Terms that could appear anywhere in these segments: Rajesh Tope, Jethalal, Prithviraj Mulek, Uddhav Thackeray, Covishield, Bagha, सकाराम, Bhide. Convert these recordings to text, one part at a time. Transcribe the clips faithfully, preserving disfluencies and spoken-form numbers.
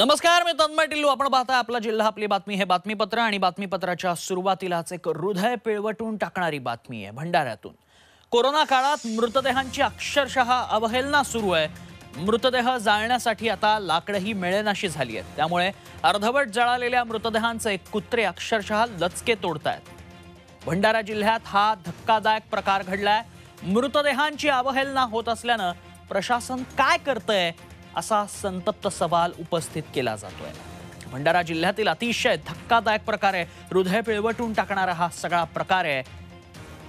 नमस्कार, मी तन्मय टिल्लू. आपण पाहता आपला जिल्हा आपली बातमी. हे बातमीपत्र आणि बातमीपत्राच्या सुरुवातीलाच एक हृदय पिळवटून टाकणारी बातमी आहे. भंडाऱ्यातून कोरोना काळात मृतदेहांची अक्षरशः अवहेलना सुरू आहे. मृतदेह जाळण्यासाठी आता लाकडही मिळेनाशी झाली आहेत. त्यामुळे अर्धवट जळालेल्या मृतदेहांचे कुत्रे अक्षरशः लचके तोडतायत. भंडारा जिल्ह्यात हा धक्कादायक प्रकार घडलाय. मृतदेहांची अवहेलना होत असल्यानं प्रशासन काय करतंय असा संतप्त सवाल उपस्थित केला जातोय. भंडारा जिल्ह्यातील अतिशय धक्कादायक प्रकार आहे. हृदय पिळवटून टाकणारा हा सगळा प्रकार आहे.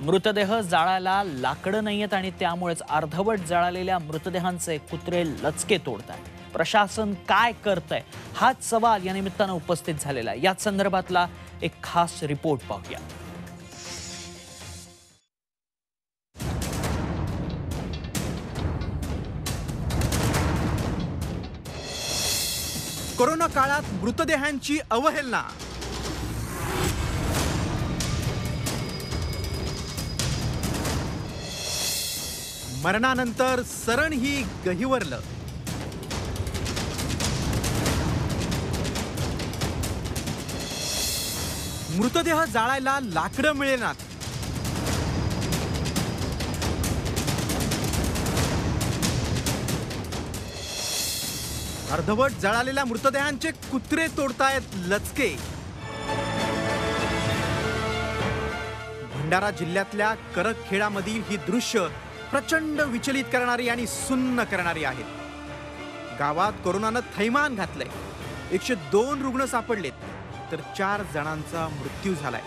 मृतदेह जाळायला लाकडं नाहीयेत आणि त्यामुळेच अर्धवट जळालेल्या मृतदेहांचे कुत्रे लचके तोडतात. प्रशासन काय करतंय हाच सवाल या निमित्तानं उपस्थित झालेला आहे. याच संदर्भातला एक खास रिपोर्ट पाहूया. कोरोना काळात मृतदेहांची अवहेलना. मरणानंतर सरण ही गहिवरलं. मृतदेह जाळायला लाकडं मिळेनात. अर्धवट जळालेल्या मृतदेहांचे कुत्रे तोडतायत लचके. भंडारा जिल्ह्यातल्या करकखेडामधील ही दृश्य प्रचंड विचलित करणारी आणि सुन्न करणारी आहेत. गावात कोरोनानं थैमान घातलंय. एकशे दोन रुग्ण सापडलेत तर चार जणांचा मृत्यू झालाय.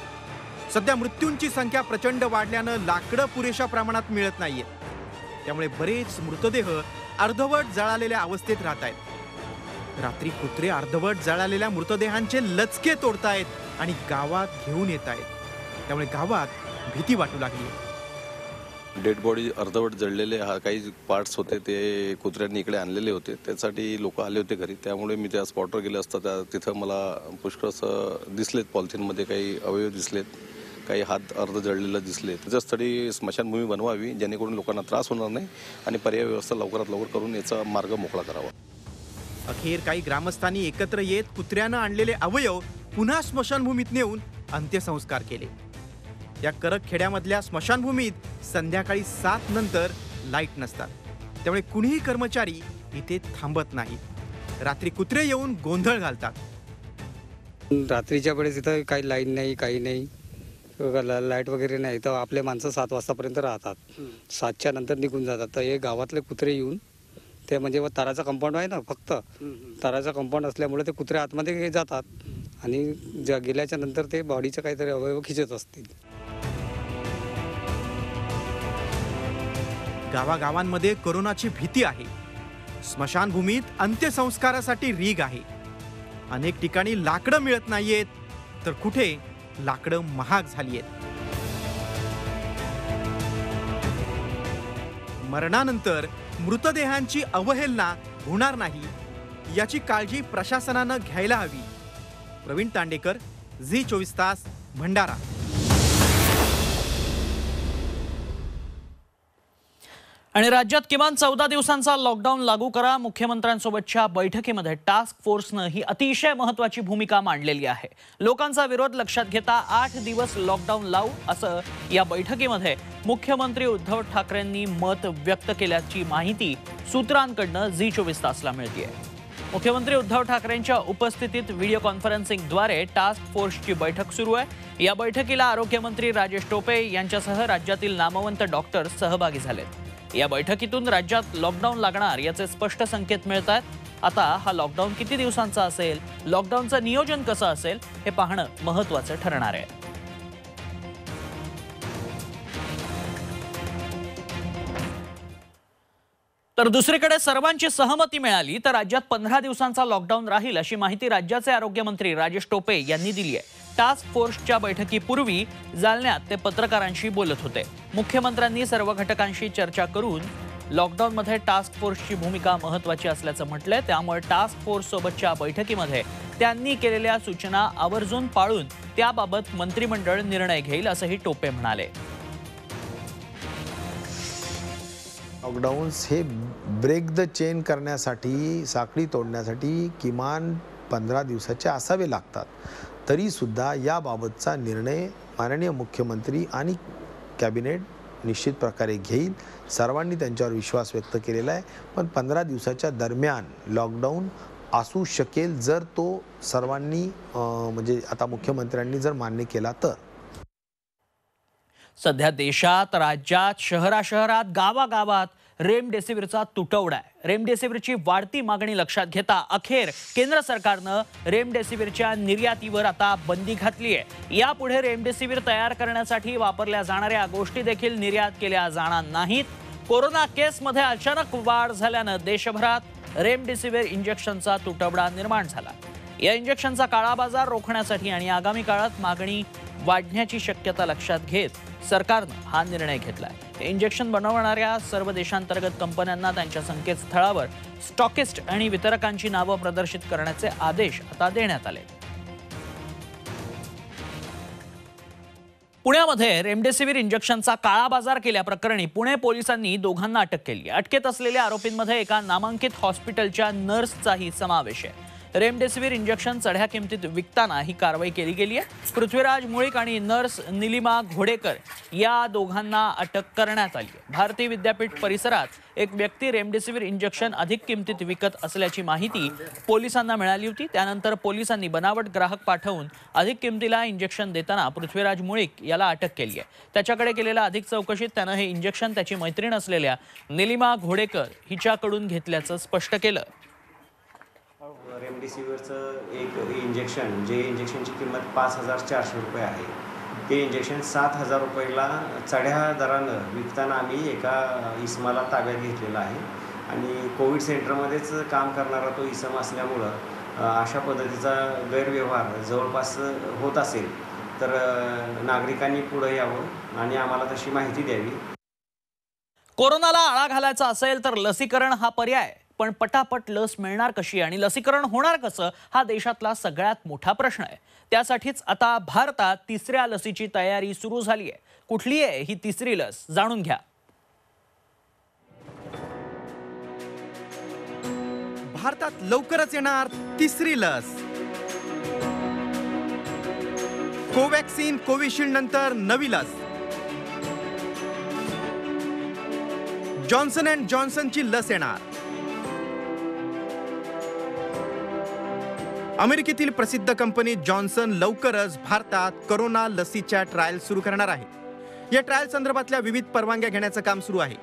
सध्या मृत्यूंची संख्या प्रचंड वाढल्यानं लाकडं पुरेशा प्रमाणात मिळत नाहीयेत. त्यामुळे बरेच मृतदेह अर्धवट जळालेल्या अवस्थेत राहत आहेत. रात्री कुत्रे अर्धवट जळालेल्या मृतदेहांचे लचके तोडतायत आणि गावात घेऊन येत आहेत. त्यामुळे गावात भीती वाटू लागली. डेड बॉडी अर्धवट जळलेले काही पार्ट्स होते ते कुत्र्यांनी इकडे आणलेले होते. त्यासाठी लोक आले होते घरी. त्यामुळे मी त्या स्पॉटवर गेले असता त्या तिथं मला पुष्कळसं दिसलेत. पॉलिथिनमध्ये काही अवयव दिसलेत, काही हात अर्ध जळलेला दिसले. त्याच्यास्थळी स्मशानभूमी बनवावी जेणेकरून लोकांना त्रास होणार नाही आणि पर्याय व्यवस्था लवकरात लवकर करून याचा मार्ग मोकळा करावा. अखेर काही ग्रामस्थांनी एकत्र येत कुत्र्यानं आणलेले अवयव पुन्हा स्मशानभूमीत नेऊन अंत्यसंस्कार केले. या करकखेड्यामधल्या स्मशानभूमीत संध्याकाळी सात नंतर लाईट नसतात. त्यामुळे कुणीही कर्मचारी इथे थांबत नाही. रात्री कुत्रे येऊन गोंधळ घालतात. रात्रीच्या वेळेस इथं काही लाईट नाही, काही नाही, लाईट वगैरे नाही. तर आपले माणसं सात वाजतापर्यंत राहतात, सातच्या नंतर निघून जातात. तर हे गावातले कुत्रे येऊन ते म्हणजे ताराचा कंपाऊंड आहे ना, फक्त ताराचा कंपाऊंड असल्यामुळे ते कुत्रे आतमध्ये जातात आणि गेल्याच्या नंतर ते बॉडीचं काहीतरी अवयव खिचत असतील. गावागावांमध्ये कोरोनाची भीती आहे. स्मशानभूमीत अंत्यसंस्कारासाठी रीग आहे. अनेक ठिकाणी लाकडं मिळत नाहीयेत तर कुठे लाकडं महाग झाली आहेत. मरणानंतर मृतदेहांची अवहेलना होणार नाही याची काळजी प्रशासनानं घ्यायला हवी. प्रवीण तांडेकर, झी चोवीस तास, भंडारा. आणि राज्यात किमान चौदा दिवसांचा लॉकडाऊन लागू करा. मुख्यमंत्र्यांसोबतच्या बैठकीमध्ये टास्क फोर्सनं ही अतिशय महत्त्वाची भूमिका मांडलेली आहे. लोकांचा विरोध लक्षात घेता आठ दिवस लॉकडाऊन लावू असं या बैठकीमध्ये मुख्यमंत्री उद्धव ठाकरेंनी मत व्यक्त केल्याची माहिती सूत्रांकडनं झी चोवीस तासला मिळतेय. मुख्यमंत्री उद्धव ठाकरेंच्या उपस्थितीत व्हिडिओ कॉन्फरन्सिंगद्वारे टास्क फोर्सची बैठक सुरू आहे. या बैठकीला आरोग्यमंत्री राजेश टोपे यांच्यासह राज्यातील नामवंत डॉक्टर सहभागी झालेत. या बैठकीतून राज्यात लॉकडाऊन लागणार याचे स्पष्ट संकेत मिळतात. आता हा लॉकडाऊन किती दिवसांचा असेल, लॉकडाऊनचं नियोजन कसं असेल हे पाहणं महत्त्वाचं ठरणार आहे. तर दुसरीकडे सर्वांची सहमती मिळाली तर राज्यात पंधरा दिवसांचा लॉकडाऊन राहील अशी माहिती राज्याचे आरोग्यमंत्री राजेश टोपे यांनी दिली आहे. टास्क फोर्सच्या बैठकीपूर्वी जालन्यात ते पत्रकारांशी बोलत होते. मुख्यमंत्र्यांनी सर्व घटकांशी चर्चा करून लॉकडाऊनमध्ये टास्क फोर्सची भूमिका महत्त्वाची असल्याचं म्हटलंय. त्यामुळे टास्क फोर्ससोबतच्या बैठकीमध्ये त्यांनी केलेल्या सूचना आवर्जून पाळून त्याबाबत मंत्रिमंडळ निर्णय घेईल असंही टोपे म्हणाले. लॉकडाऊन्स हे ब्रेक द चेन करण्यासाठी, साखळी तोडण्यासाठी किमान पंधरा दिवसाचे असावे लागतात, तरीसुद्धा याबाबतचा निर्णय माननीय मुख्यमंत्री आणि कॅबिनेट निश्चित प्रकारे घेईल। सर्वांनी त्यांच्यावर विश्वास व्यक्त केलेला आहे, पण पंधरा दिवसाच्या दरम्यान लॉकडाऊन असू शकेल जर तो सर्वांनी म्हणजे आता मुख्यमंत्र्यांनी जर मान्य केला तर। सध्या देशात, राज्यात, शहराशहरात, गावागावात रेमडेसिवीरचा तुटवडा आहे। रेमडेसिवीरची वाढती मागणी लक्षात घेता अखेर केंद्र सरकारनं रेमडेसिवीरच्या निर्यातीवर आता बंदी घातली आहे। यापुढे रेमडेसिवीर तयार करण्यासाठी वापरल्या जाणाऱ्या गोष्टी देखील निर्यात केल्या जाणार नाहीत। कोरोना केसमध्ये अचानक वाढ झाल्यानं देशभरात रेमडेसिवीर इंजेक्शनचा तुटवडा निर्माण झाला। या इंजेक्शनचा काळाबाजार रोखण्यासाठी आणि आगामी काळात मागणी वाढण्याची शक्यता लक्षात घेत सरकारने हा निर्णय घेतला आहे। इंजेक्शन बनवणाऱ्या सर्व देशांतर्गत कंपन्यांना त्यांच्या संकेतस्थळावर स्टॉकिस्ट आणि वितरकांची नावे प्रदर्शित करण्याचे आदेश आता देण्यात आले। पुण्यामध्ये रेमडेसिवीर इंजेक्शनचा काळा बाजार केल्याप्रकरणी पुणे पोलिसांनी दोघांना अटक केली। अटकेत असलेल्या आरोपींमध्ये एका नामांकित हॉस्पिटलच्या नर्सचाही समावेश आहे। रेमडेसिवीर इंजेक्शन चढ्या किमतीत विकताना ही कारवाई केली गेली आहे। पृथ्वीराज मुळेक आणि नर्स नीलिमा घोडेकर या दोघांना अटक करण्यात आली आहे। भारतीय विद्यापीठ परिसरात एक व्यक्ती रेमडेसिवीर इंजेक्शन अधिक किमतीत विकत असल्याची माहिती पोलिसांना मिळाली होती। त्यानंतर पोलिसांनी बनावट ग्राहक पाठवून अधिक किमतीला इंजेक्शन देताना पृथ्वीराज मुळेक याला अटक केली आहे। त्याच्याकडे केलेल्या अधिक चौकशीत त्यानं हे इंजेक्शन त्याची मैत्रीण असलेल्या नीलिमा घोडेकर हिच्याकडून घेतल्याचं स्पष्ट केलं। रेमडेसिवीरचं एक इंजेक्शन जे इंजेक्शनची किंमत पाच हजार चारशे रुपये आहे, ते इंजेक्शन सात हजार रुपयाला चढ्या दरानं विकताना आम्ही एका इसमाला ताब्यात घेतलेला आहे। आणि कोविड सेंटरमध्येच काम करणारा तो इसम असल्यामुळं अशा पद्धतीचा गैरव्यवहार जवळपास होत असेल तर नागरिकांनी पुढं यावं आणि आम्हाला तशी माहिती द्यावी। कोरोनाला आळा घालायचा असेल तर लसीकरण हा पर्याय, पण पटापट लस मिळणार कशी आणि लसीकरण होणार कसं हा देशातला सगळ्यात मोठा प्रश्न आहे। त्यासाठीच आता भारतात तिसऱ्या लसीची तयारी सुरू झाली आहे। कुठली आहे ही तिसरी लस जाणून घ्या। भारतात लवकरच येणार तिसरी लस। कोवॅक्सिन कोविशिल्ड नंतर नवी लस। जॉन्सन अँड जॉन्सनची लस येणार। अमेरिकेतील प्रसिद्ध कंपनी जॉन्सन लवकरच भारतात कोरोना लसीच्या ट्रायल सुरू करणार आहे। या ट्रायल संदर्भातल्या विविध परवानग्या घेण्याचं काम सुरू आहे।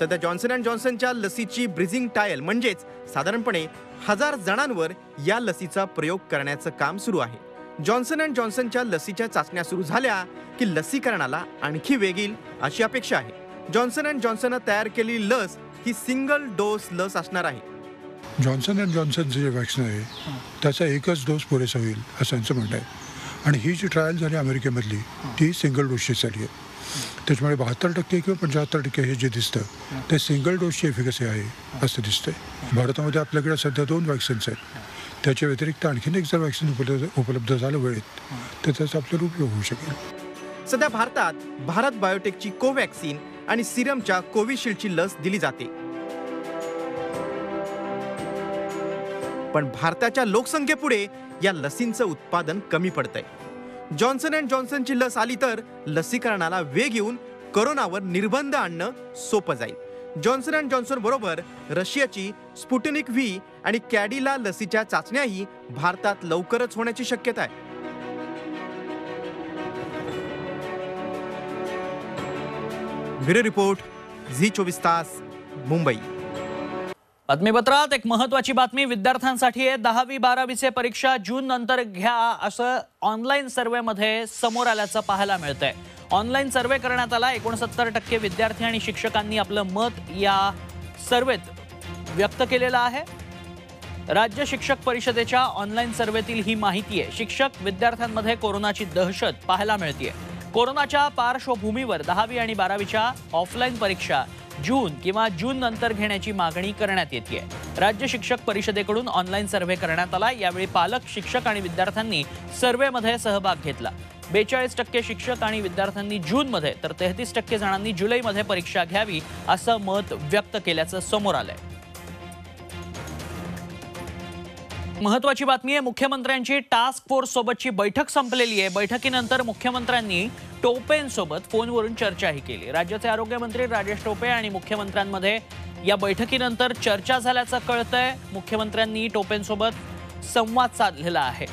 सध्या जॉन्सन अँड जॉन्सनच्या लसीची ब्रिजिंग ट्रायल म्हणजेच साधारणपणे हजार जणांवर या लसीचा प्रयोग करण्याचं काम सुरू आहे। जॉन्सन अँड जॉन्सनच्या लसीच्या चाचण्या सुरू झाल्या की लसीकरणाला आणखी वेग येईल अशी अपेक्षा आहे। जॉन्सन अँड जॉन्सननं तयार केलेली लस ही सिंगल डोस लस असणार आहे। जॉन्सन अँड जॉन्सनचं जे वॅक्सिन आहे त्याचा एकच डोस पुरेसा होईल असं त्यांचं म्हणणं आहे। आणि ही जी ट्रायल झाली अमेरिकेमधली ती सिंगल डोसचीसाठी आहे। त्याच्यामुळे बहात्तर टक्के किंवा पंच्याहत्तर टक्के हे जे दिसतं ते सिंगल डोसची एफिकसी आहे असं दिसतंय। भारतामध्ये आपल्याकडे सध्या दोन वॅक्सिन्स आहेत, त्याच्या व्यतिरिक्त आणखीन एक जर वॅक्सिन उपलब्ध उपलब्ध झालं वेळेत तर त्याचा आपल्याला उपयोग होऊ शकेल। सध्या भारतात भारत बायोटेकची कोवॅक्सिन आणि सिरमच्या कोविशिल्डची लस दिली जाते, पण भारताच्या लोकसंख्येपुढे या लसींचं उत्पादन कमी पडतंय। जॉन्सन अँड जॉन्सनची लस आली तर लसीकरणाला वेग येऊन कोरोनावर निर्बंध आणणं सोपं जाईल। जॉन्सन अँड जॉन्सन बरोबर रशियाची स्पुटनिक व्ही आणि कॅडिला लसीच्या चाचण्याही भारतात लवकरच होण्याची शक्यता आहे। ब्युरो रिपोर्ट, झी चोवीस तास, मुंबई। बातमीपत्रात एक महत्त्वाची बातमी विद्यार्थ्यांसाठी आहे। दहावी बारावीचे परीक्षा जून नंतर घ्या असं ऑनलाईन सर्वेमध्ये समोर आल्याचं पाहायला मिळतंय। ऑनलाईन सर्वे करण्यात आला। एकोणसत्तर टक्के विद्यार्थी आणि शिक्षकांनी आपलं मत या सर्वेत व्यक्त केलेलं आहे। राज्य शिक्षक परिषदेच्या ऑनलाईन सर्वेतील ही माहिती आहे। शिक्षक विद्यार्थ्यांमध्ये कोरोनाची दहशत पाहायला मिळते आहे। कोरोनाच्या पार्श्वभूमीवर दहावी आणि बारावीच्या ऑफलाईन परीक्षा जून किंवा जून नंतर घेण्याची मागणी करण्यात येते। राज्य शिक्षक परिषदेकडून ऑनलाईन सर्वे करण्यात आला। यावेळी पालक, शिक्षक आणि विद्यार्थ्यांनी सर्वेमध्ये सहभाग घेतला। बेचाळीस टक्के शिक्षक आणि विद्यार्थ्यांनी जूनमध्ये तर तेहतीस टक्के जणांनी जुलैमध्ये परीक्षा घ्यावी असं मत व्यक्त केल्याचं समोर आलंय। महत्त्वाची बातमी आहे, मुख्यमंत्र्यांची टास्क फोर्स सोबतची बैठक संपलेली आहे। बैठकीनंतर मुख्यमंत्र्यांनी टोपेंसोबत फोनवरून चर्चाही केली। राज्याचे आरोग्यमंत्री राजेश टोपे आणि मुख्यमंत्र्यांमध्ये या बैठकीनंतर चर्चा झाल्याचं कळतंय। मुख्यमंत्र्यांनी टोपेंसोबत संवाद साधलेला आहे।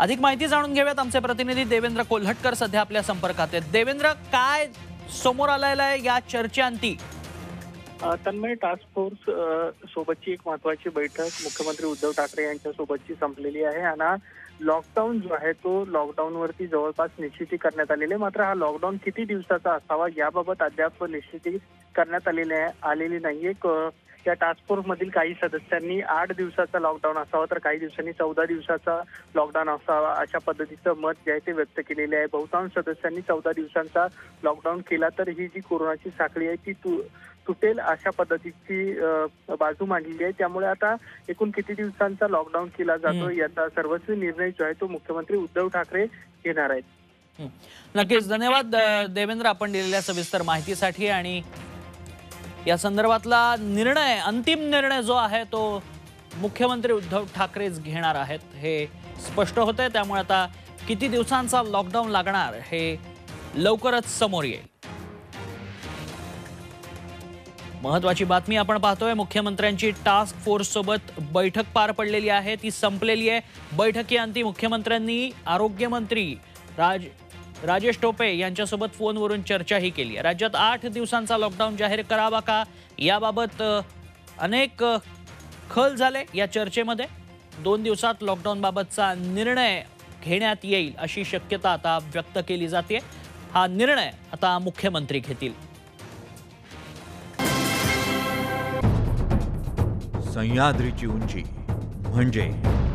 अधिक माहिती जाणून घेऊयात, आमचे प्रतिनिधी देवेंद्र कोल्हटकर सध्या आपल्या संपर्कात आहेत। देवेंद्र, काय समोर आलेलं आहे या चर्चेअंती? तन्मय, टास्क फोर्स सोबतची एक महत्त्वाची बैठक मुख्यमंत्री उद्धव ठाकरे यांच्या सोबतची संपलेली आहे आणि लॉकडाऊन जो आहे तो लॉकडाऊनवरती जवळपास निश्चिती करण्यात आलेली आहे। मात्र हा लॉकडाऊन किती दिवसाचा असावा याबाबत अद्याप निश्चिती करण्यात आलेली आलेली नाहीये। या टास्क फोर्समधील काही सदस्यांनी आठ दिवसाचा लॉकडाऊन असावा तर काही दिवसांनी चौदा दिवसाचा लॉकडाऊन असावा अशा पद्धतीचं मत जे आहे ते व्यक्त केलेले आहे। बहुतांश सदस्यांनी चौदा दिवसांचा लॉकडाऊन केला तर ही जी कोरोनाची साखळी आहे ती तू तुटेल अशा पद्धतीची बाजू मांडलेली आहे। त्यामुळे आता एकूण किती दिवसांचा लॉकडाऊन केला जातो याचा सर्वस्वी निर्णय जो आहे तो मुख्यमंत्री उद्धव ठाकरे घेणार आहेत। नक्कीच, धन्यवाद देवेंद्र आपण दिलेल्या सविस्तर माहितीसाठी। आणि या संदर्भातला निर्णय, अंतिम निर्णय जो आहे तो मुख्यमंत्री उद्धव ठाकरेच घेणार आहेत हे स्पष्ट होतंय। त्यामुळे आता किती दिवसांचा लॉकडाऊन लागणार हे लवकरच समोर येईल। महत्त्वाची बातमी आपण पाहतोय, मुख्यमंत्र्यांची टास्क फोर्स सोबत बैठक पार पडलेली आहे, ती संपलेली आहे। बैठकीअंती मुख्यमंत्र्यांनी आरोग्यमंत्री राज राजेश टोपे यांच्यासोबत फोनवरून चर्चाही केली आहे। राज्यात आठ दिवसांचा लॉकडाऊन जाहीर करावा का याबाबत अनेक खल झाले या चर्चेमध्ये। दोन दिवसात लॉकडाऊनबाबतचा निर्णय घेण्यात येईल अशी शक्यता आता व्यक्त केली जाते। हा निर्णय आता मुख्यमंत्री घेतील। सह्याद्रीची उंची म्हणजे